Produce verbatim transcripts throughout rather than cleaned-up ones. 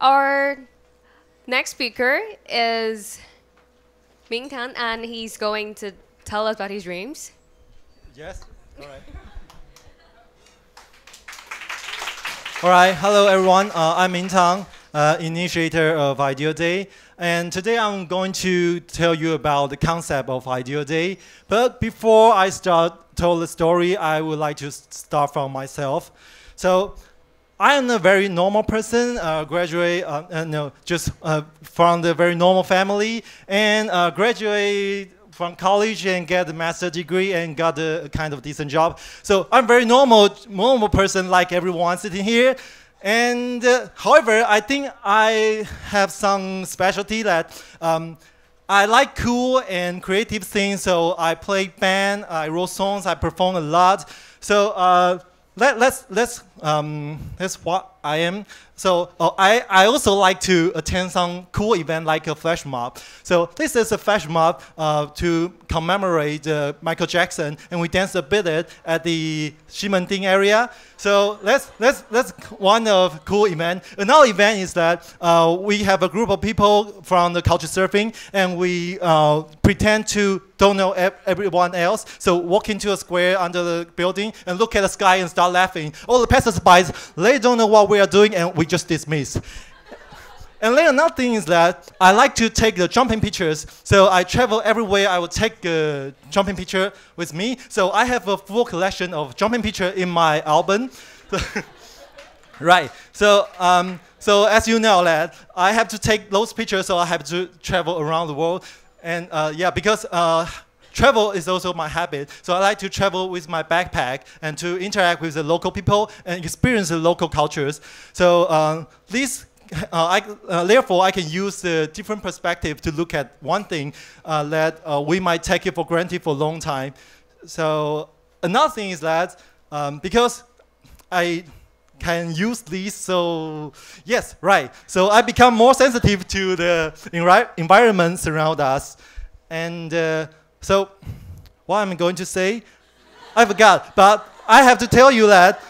Our next speaker is Ming-Tang, and he's going to tell us about his dreams. Yes, all right. All right, hello everyone. Uh, I'm Ming-Tang, uh, initiator of Ideal Day. And today I'm going to tell you about the concept of Ideal Day. But before I start tell the story, I would like to start from myself. So I am a very normal person, uh, graduate, uh, uh, no, just uh, from the very normal family, and uh, graduate from college and get a master's degree and got a kind of decent job. So I'm very normal, normal person like everyone sitting here. And uh, however, I think I have some specialty that um, I like cool and creative things. So I play band, I wrote songs, I perform a lot. So. Uh, Let, let's let's um, that's what I am. So oh, I I also like to attend some cool event like a flash mob. So this is a flash mob uh, to commemorate uh, Michael Jackson, and we danced a bit at the Ximending area. So that's that's that's one of cool event. Another event is that uh, we have a group of people from the culture surfing, and we uh, pretend to don't know everyone else. So walk into a square under the building and look at the sky and start laughing. All the passersby, they don't know what we are doing and we just dismiss. And then another thing is that I like to take the jumping pictures. So I travel everywhere, I will take a jumping picture with me. So I have a full collection of jumping pictures in my album. Right, so, um, so as you know that, I have to take those pictures, so I have to travel around the world. And uh, yeah, because uh, travel is also my habit, so I like to travel with my backpack and to interact with the local people and experience the local cultures. So uh, this, uh, I, uh, therefore, I can use the different perspective to look at one thing uh, that uh, we might take it for granted for a long time. So another thing is that um, because I can use these, so yes, right. So I become more sensitive to the environment surround us. And uh, so what am I going to say? I forgot, but I have to tell you that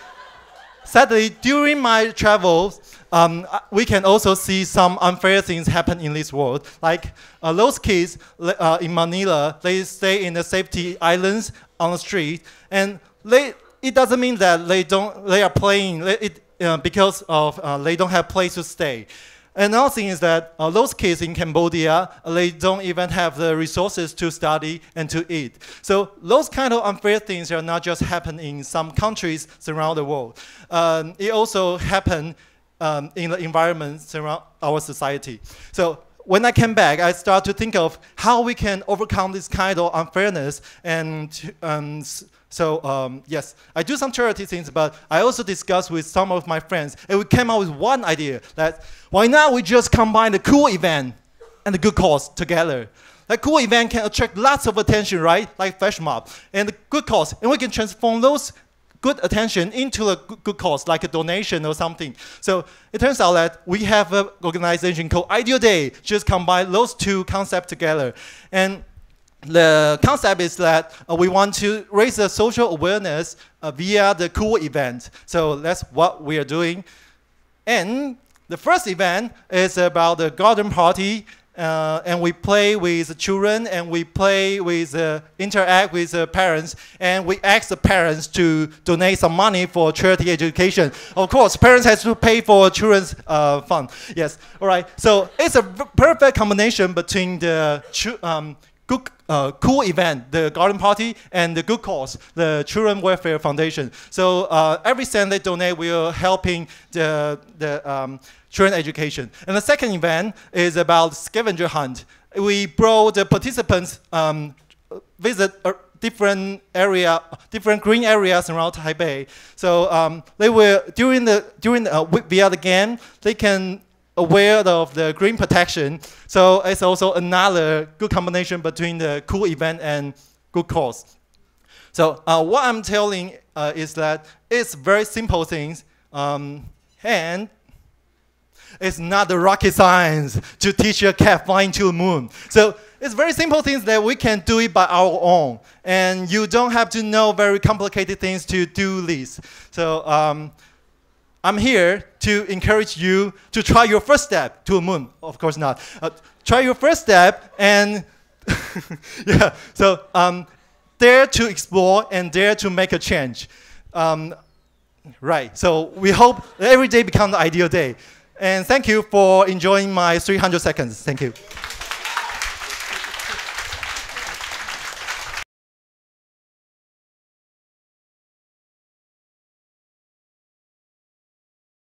sadly, during my travels, um, we can also see some unfair things happen in this world. Like uh, those kids uh, in Manila, they stay in the safety islands on the street, and they it doesn't mean that they don't they are playing it uh, because of uh, they don't have place to stay. Another thing is that uh, those kids in Cambodia, they don't even have the resources to study and to eat. So those kind of unfair things are not just happening in some countries around the world. Um, it also happens um, in the environment around our society. So when I came back, I started to think of how we can overcome this kind of unfairness. And um, so, um, yes, I do some charity things, but I also discussed with some of my friends. And we came up with one idea that why not we just combine the cool event and the good cause together. That cool event can attract lots of attention, right? Like flash mob and the good cause. And we can transform those good attention into a good cause, like a donation or something. So it turns out that we have an organization called Ideal Day, just combine those two concepts together. And the concept is that uh, we want to raise the social awareness uh, via the cool event. So that's what we are doing. And the first event is about the garden party. Uh, and we play with children, and we play with, uh, interact with uh, parents, and we ask the parents to donate some money for charity education. Of course, parents have to pay for children's uh, fund. Yes, all right. So it's a perfect combination between the um, good, uh, cool event, the garden party, and the good cause, the Children's Welfare Foundation. So uh, every cent they donate, we are helping the the. Um, Children education. And the second event is about scavenger hunt. We brought the participants um, visit a different area, different green areas around Taipei. So um, they were during the during the, uh, via the game, they can aware of the green protection. So it's also another good combination between the cool event and good cause. So uh, what I'm telling uh, is that it's very simple things um, and. It's not the rocket science to teach a cat flying to the moon. So it's very simple things that we can do it by our own. And you don't have to know very complicated things to do this. So um, I'm here to encourage you to try your first step to the moon. Of course not. Uh, try your first step and yeah. So um, dare to explore and dare to make a change. Um, right. So we hope every day becomes the ideal day. And thank you for enjoying my three hundred seconds. Thank you.